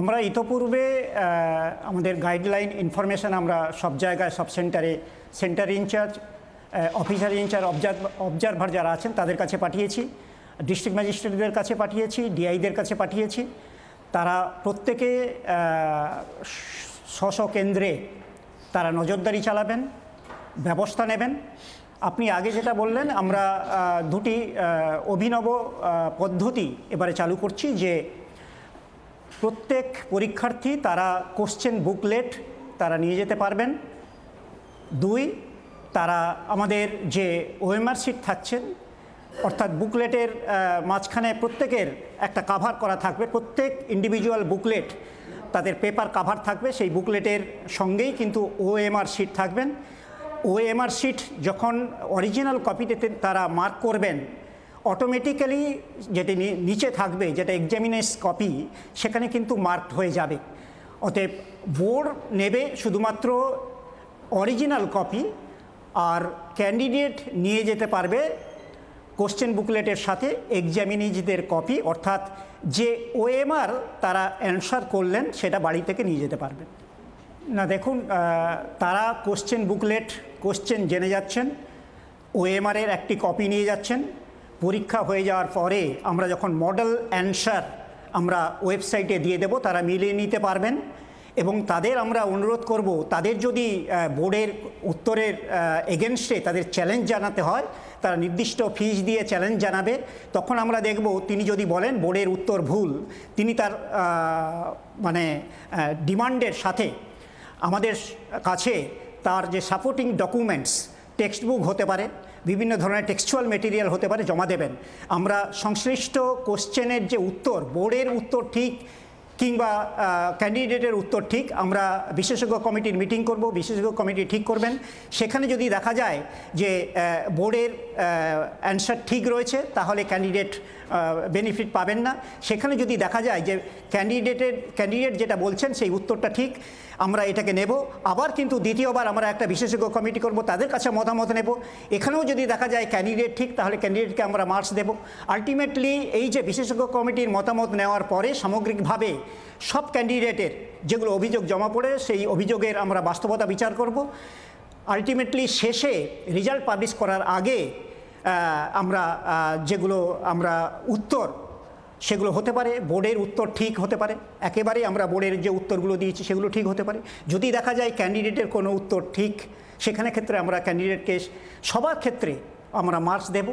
আমরা ইতোপূর্বে আমাদের guideline information আমরা সব জায়গায় সব সেন্টারে centre incharge officer incharge observer যারা আছেন তাদের কাছে পাঠিয়েছি, ডিস্ট্রিক্ট ম্যাজিস্ট্রেটদের কাছে পাঠিয়েছি, ডিআইদের কাছে পাঠিয়েছি। তারা প্রত্যেকে স্ব কেন্দ্রে তারা নজরদারি চালাবেন, ব্যবস্থা নেবেন। আপনি আগে যেটা বললেন, আমরা দুটি অভিনব পদ্ধতি এবারে চালু করছি যে প্রত্যেক পরীক্ষার্থী তারা কোশ্চেন বুকলেট তারা নিয়ে যেতে পারবেন। দুই, তারা আমাদের যে ওএমআর শিট থাকছেন অর্থাৎ বুকলেটের মাঝখানে প্রত্যেকের একটা কাভার করা থাকবে, প্রত্যেক ইন্ডিভিজুয়াল বুকলেট তাদের পেপার কাভার থাকবে, সেই বুকলেটের সঙ্গেই কিন্তু ওএমআর শিট থাকবেন। ওএমআর শিট যখন অরিজিনাল কপিতে তারা মার্ক করবেন অটোমেটিক্যালি যেটি নিচে থাকবে যেটা এক্সামিনেস কপি সেখানে কিন্তু মার্কড হয়ে যাবে। অতএব বোর্ড নেবে শুধুমাত্র অরিজিনাল কপি, আর ক্যান্ডিডেট নিয়ে যেতে পারবে কোশ্চেন বুকলেটের সাথে এক্সামিনিজদের কপি, অর্থাৎ যে ওএমআর তারা অ্যান্সার করলেন সেটা বাড়ি থেকে নিয়ে যেতে পারবেন না। দেখুন, তারা কোশ্চেন বুকলেট কোশ্চেন জেনে যাচ্ছেন, ওএমআরের একটি কপি নিয়ে যাচ্ছেন। পরীক্ষা হয়ে যাওয়ার পরে আমরা যখন মডেল অ্যান্সার আমরা ওয়েবসাইটে দিয়ে দেব তারা মিলিয়ে নিতে পারবেন। এবং তাদের আমরা অনুরোধ করব, তাদের যদি বোর্ডের উত্তরের এগেনস্টে তাদের চ্যালেঞ্জ জানাতে হয় তারা নির্দিষ্ট ফিজ দিয়ে চ্যালেঞ্জ জানাবে। তখন আমরা দেখব তিনি যদি বলেন বোর্ডের উত্তর ভুল, তিনি তার মানে ডিমান্ডের সাথে আমাদের কাছে তার যে সাপোর্টিং ডকুমেন্টস টেক্সট বুক হতে পারে, বিভিন্ন ধরনের টেক্সচুয়াল মেটেরিয়াল হতে পারে, জমা দেবেন। আমরা সংশ্লিষ্ট কোশ্চেনের যে উত্তর বোর্ডের উত্তর ঠিক কিংবা ক্যান্ডিডেটের উত্তর ঠিক আমরা বিশেষজ্ঞ কমিটির মিটিং করব, বিশেষজ্ঞ কমিটি ঠিক করবেন। সেখানে যদি দেখা যায় যে বোর্ডের অ্যান্সার ঠিক রয়েছে তাহলে ক্যান্ডিডেট বেনিফিট পাবেন না, সেখানে যদি দেখা যায় যে ক্যান্ডিডেট যেটা বলছেন সেই উত্তরটা ঠিক আমরা এটাকে নেব। আবার কিন্তু দ্বিতীয়বার আমরা একটা বিশেষজ্ঞ কমিটি করব, তাদের কাছে মতামত নেব। এখানেও যদি দেখা যায় ক্যান্ডিডেট ঠিক তাহলে ক্যান্ডিডেটকে আমরা মার্কস দেব। আলটিমেটলি এই যে বিশেষজ্ঞ কমিটির মতামত নেওয়ার পরে সামগ্রিকভাবে সব ক্যান্ডিডেটের যেগুলো অভিযোগ জমা পড়ে সেই অভিযোগের আমরা বাস্তবতা বিচার করব। আলটিমেটলি শেষে রেজাল্ট পাবলিশ করার আগে আমরা যেগুলো আমরা উত্তর সেগুলো হতে পারে বোর্ডের উত্তর ঠিক হতে পারে, একেবারেই আমরা বোর্ডের যে উত্তরগুলো দিয়েছি সেগুলো ঠিক হতে পারে। যদি দেখা যায় ক্যান্ডিডেটের কোনো উত্তর ঠিক সেখানে ক্ষেত্রে আমরা ক্যান্ডিডেটকে সবার ক্ষেত্রে আমরা মার্কস দেব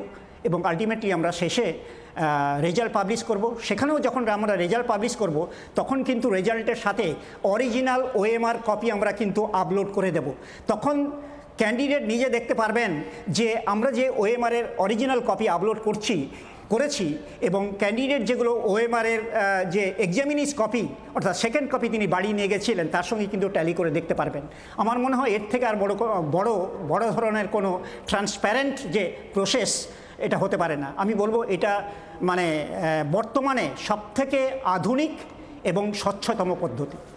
এবং আলটিমেটলি আমরা শেষে রেজাল্ট পাবলিশ করব। সেখানেও যখন আমরা রেজাল্ট পাবলিশ করব তখন কিন্তু রেজাল্টের সাথে অরিজিনাল ওএমআর কপি আমরা কিন্তু আপলোড করে দেব। তখন ক্যান্ডিডেট নিজে দেখতে পারবেন যে আমরা যে ওএমআরের অরিজিনাল কপি আপলোড করেছি এবং ক্যান্ডিডেট যেগুলো ওএমআরের যে এক্সামিনিস কপি অর্থাৎ সেকেন্ড কপি তিনি বাড়ি নিয়ে গেছিলেন তার সঙ্গে কিন্তু ট্যালি করে দেখতে পারবেন। আমার মনে হয় এর থেকে আর বড় বড় বড় ধরনের কোনো ট্রান্সপ্যারেন্ট যে প্রসেস এটা হতে পারে না। আমি বলবো এটা মানে বর্তমানে সবথেকে আধুনিক এবং স্বচ্ছতম পদ্ধতি।